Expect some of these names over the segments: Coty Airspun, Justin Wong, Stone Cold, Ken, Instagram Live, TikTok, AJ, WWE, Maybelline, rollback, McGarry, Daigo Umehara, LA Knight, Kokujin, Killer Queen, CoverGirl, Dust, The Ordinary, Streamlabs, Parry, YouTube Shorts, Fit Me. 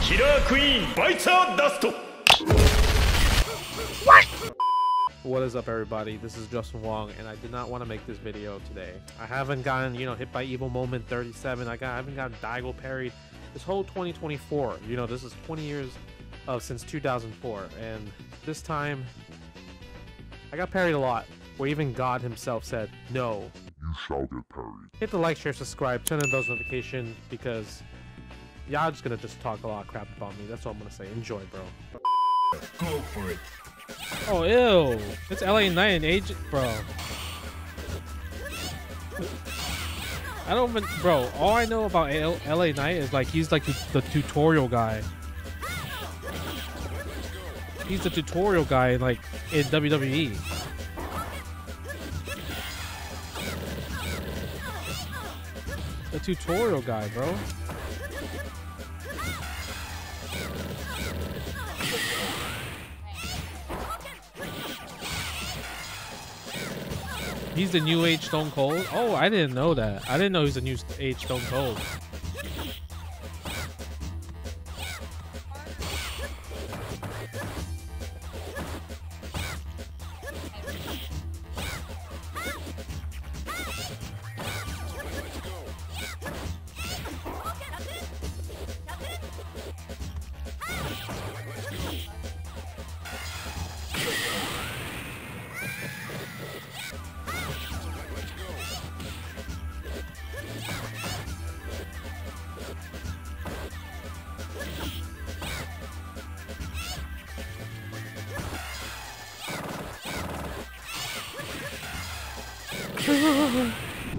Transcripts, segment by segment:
Killer Queen bites out Dust. What? What is up, everybody? This is Justin Wong, and I did not want to make this video today. I haven't gotten, you know, hit by evil moment 37. I haven't gotten Daigo parried. This whole 2024, you know, this is 20 years of since 2004, and this time I got parried a lot. Where even God himself said, "No, you shall get parried." Hit the like, share, subscribe, turn on those notifications, because y'all just gonna just talk a lot of crap about me. That's all I'm gonna say. Enjoy, bro. Go for it. Oh, ew! It's LA Knight and AJ, bro. I don't even, bro. All I know about LA Knight is like he's like the tutorial guy. He's the tutorial guy, like in WWE. The tutorial guy, bro. He's the new age Stone Cold? Oh, I didn't know that. I didn't know he's the new age Stone Cold.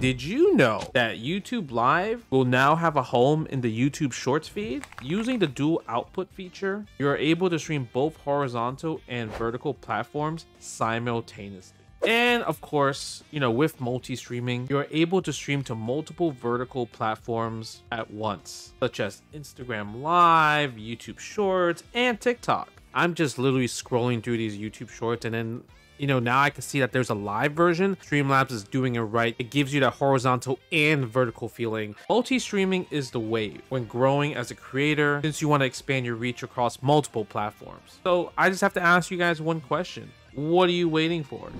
Did you know that YouTube Live will now have a home in the YouTube Shorts feed? Using the dual output feature, you are able to stream both horizontal and vertical platforms simultaneously. And of course, you know, with multi-streaming, you're able to stream to multiple vertical platforms at once, such as Instagram Live, YouTube Shorts, and TikTok. I'm just literally scrolling through these YouTube Shorts, and then you know, now I can see that there's a live version. Streamlabs is doing it right. It gives you that horizontal and vertical feeling. Multi-streaming is the wave when growing as a creator, since you want to expand your reach across multiple platforms. So I just have to ask you guys one question. What are you waiting for?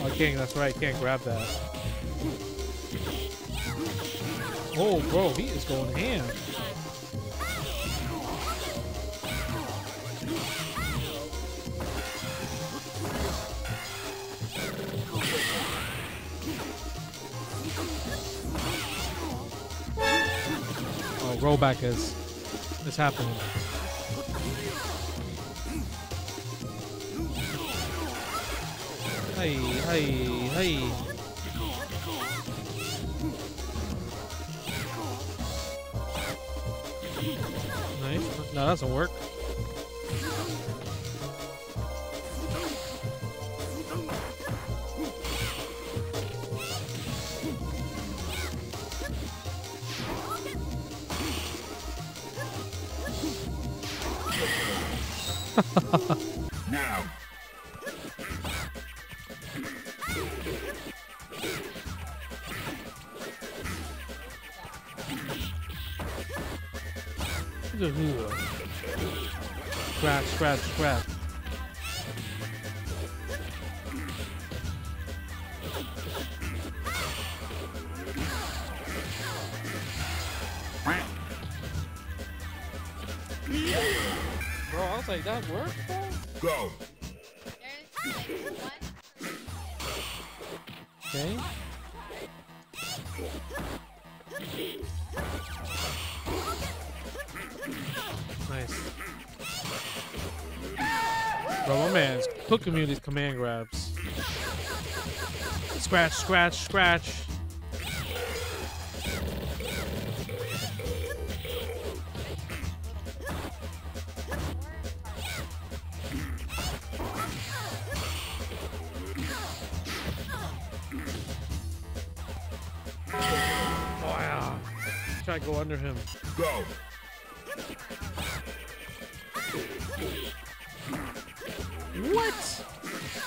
Oh, King, that's right, can't grab that. Oh, bro, he is going ham. Oh, rollback is happening. Hey, hey, hey. Nice. No, that doesn't work. Now. Scratch, scratch, scratch. Bro, I was like, that worked, bro? Go. Okay. Nice. Bro, my man's cooking me with these command grabs. Scratch, scratch, scratch. Try to go under him. Go. What?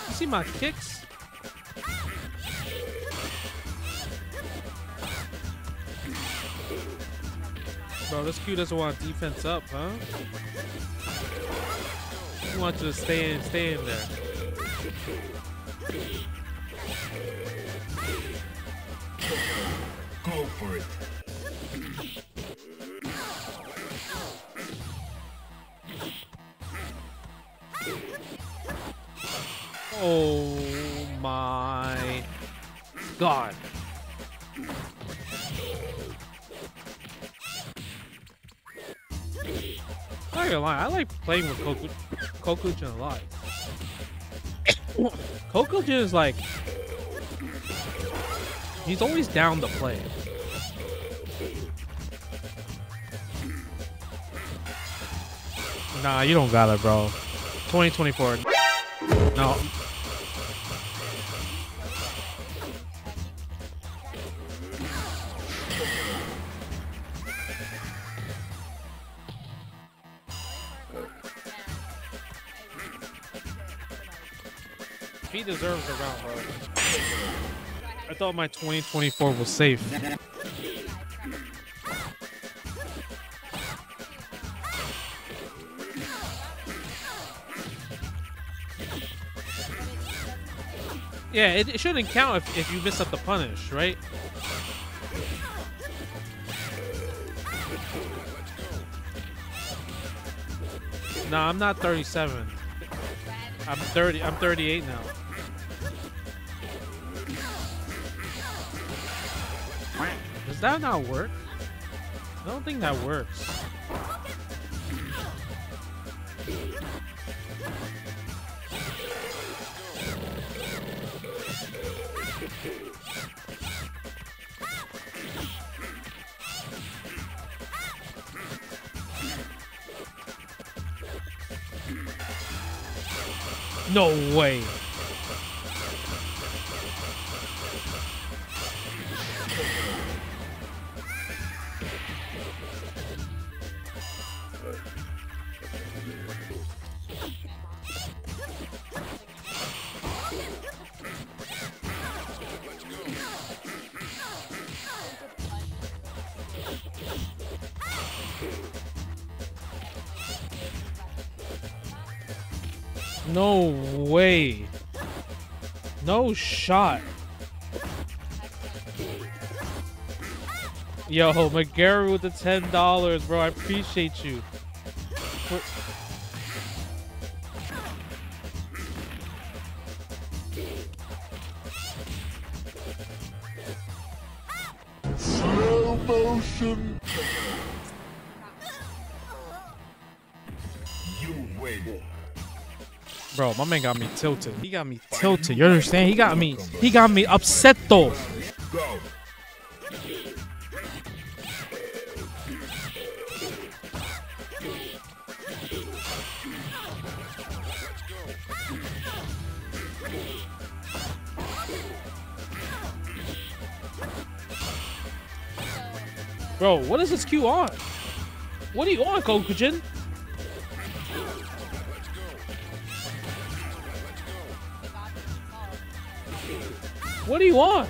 You see my kicks? Bro, this Q doesn't want defense up, huh? He wants you to stay in there. Go for it. Oh my God. I'm not gonna lie, I like playing with Kokujin a lot. Kokujin is like, he's always down to play. Nah, you don't got it, bro. 2024. No. He deserves the round, bro. I thought my 2024 was safe. Yeah, it shouldn't count if you miss up the punish, right? Nah, I'm not 37. I'm 30. I'm 38 now. Does that not work? I don't think that works. No way. No way. No shot. Yo, McGarry with the $10, bro. I appreciate you. Slow motion. You win. Bro, my man got me tilted. He got me tilted. You understand? He got me upset though. Go. Bro, what is this Q on? What are you on, Kokujin? What do you want?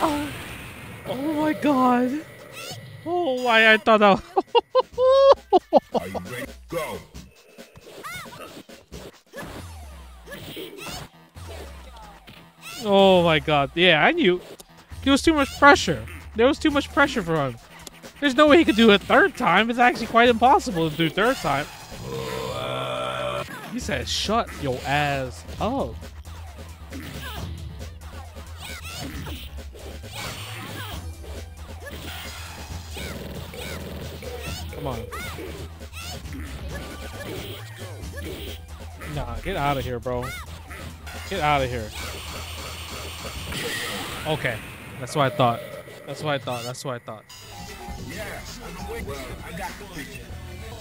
Oh, oh my God. Oh, why I thought that. Are you ready? Go. Oh my God. Yeah, I knew. There was too much pressure. There was too much pressure for him. There's no way he could do it third time. It's actually quite impossible to do third time. He said, shut your ass up. Come on. Nah, get out of here, bro. Get out of here. Okay. That's what I thought. That's what I thought. That's what I thought.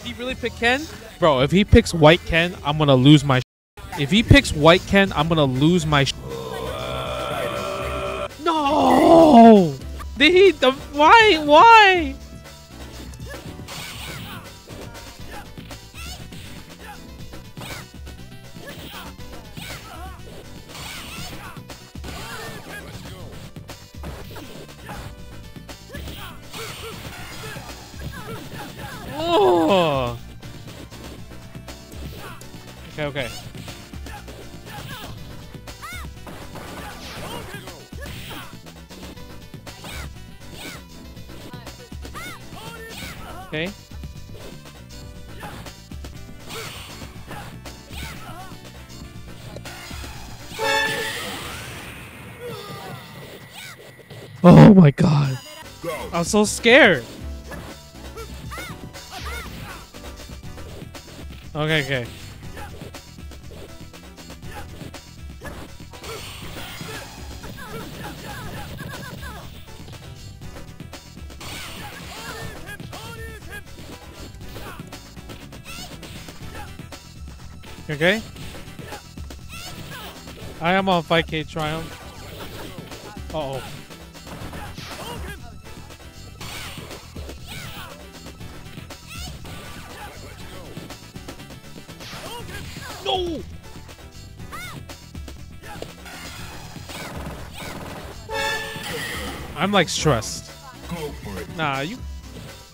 He really picked Ken? Bro, if he picks white Ken, I'm gonna lose my shit. If he picks white Ken, I'm gonna lose my shit. No! Did he? Why? Why? Oh. Okay, okay. Okay. Oh my god. I'm so scared. Okay, okay. Okay. I am on 5K Triumph. Uh oh. No! I'm like stressed. Nah, you.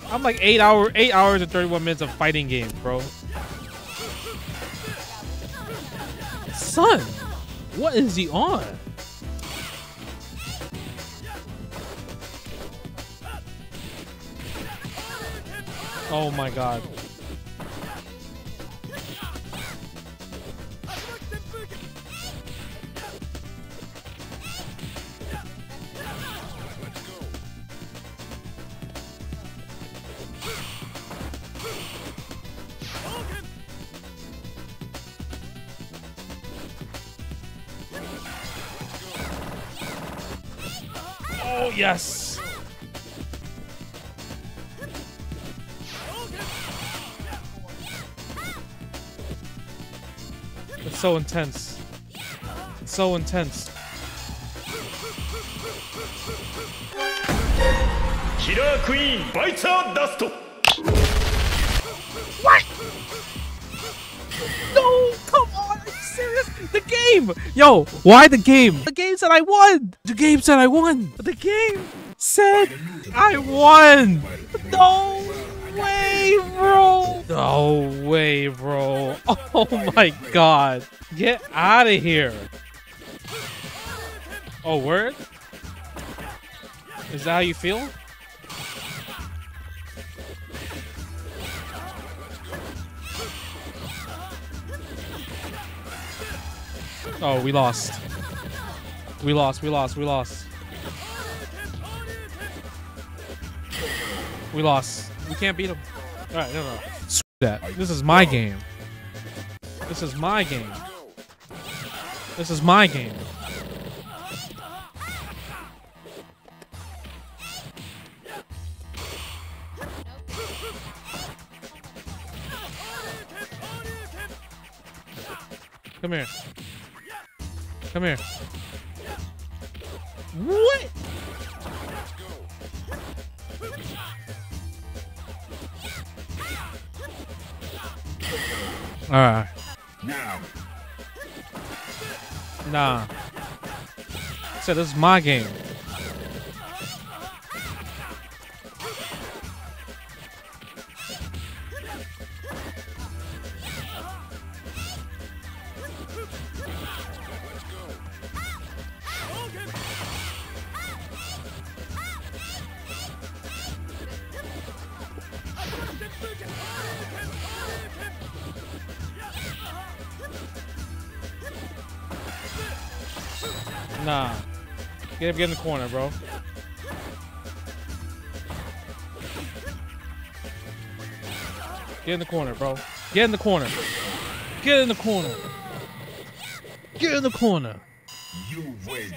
I'm like 8 hours and 31 minutes of fighting game, bro. Son, what is he on? Oh my god. Oh, yes. It's so intense. It's so intense. Killer Queen bites out Dust. What? No, come on. Are you serious? The game. Yo, why the game? The game said I won. The game said I won. The game said I won. No way, bro. No way, bro. Oh my god. Get out of here. Oh, word? Is that how you feel? Oh, we lost. We lost, we lost, we lost. We lost. We can't beat him. Alright, no, no. Screw that. This is my game. This is my game. This is my game. Come here. Come here. What? All right. Now. Nah. So this is my game. Nah. Get up, get in the corner, bro. Get in the corner, bro. Get in the corner. Get in the corner. Get in the corner. You win.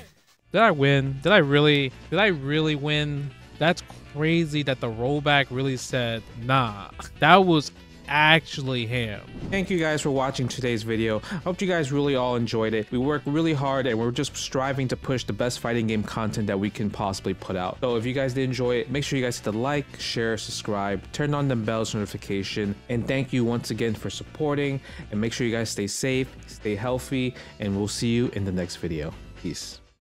Did I win? Did I really win? That's crazy that the rollback really said, nah, that was actually him. Thank you guys for watching today's video. I hope you guys really all enjoyed it. We work really hard and we're just striving to push the best fighting game content that we can possibly put out. So if you guys did enjoy it, make sure you guys hit the like, share, subscribe, turn on the bell's notification, and thank you once again for supporting, and make sure you guys stay safe, stay healthy, and we'll see you in the next video. Peace.